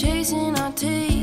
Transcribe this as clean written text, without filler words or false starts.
chasing our tail.